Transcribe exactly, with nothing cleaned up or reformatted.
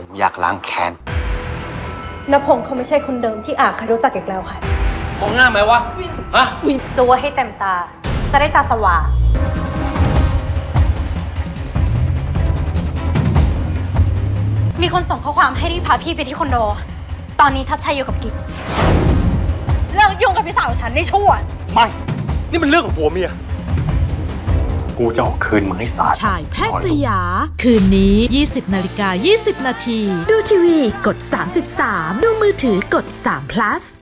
ผมอยากล้างแค้นณพงษ์เขาไม่ใช่คนเดิมที่อาเคยรู้จักอีกแล้วค่ะมองหน้าไหมวะฮะดูให้เต็มตาจะได้ตาสว่างมีคนส่งข้อความให้รีบพาพี่ไปที่คอนโดตอนนี้ทัชชัยอยู่กับกิ๊กเลิกยุ่งกับพี่สาวฉันได้ชั่วไม่นี่มันเรื่องของผัวเมียกูจะออกคืนมึงให้สาดฉายแพทย์สยาคืนนี้ ยี่สิบนาฬิกายี่สิบนาทีดูทีวีกด สามสิบสาม ดูมือถือกด สาม พลัส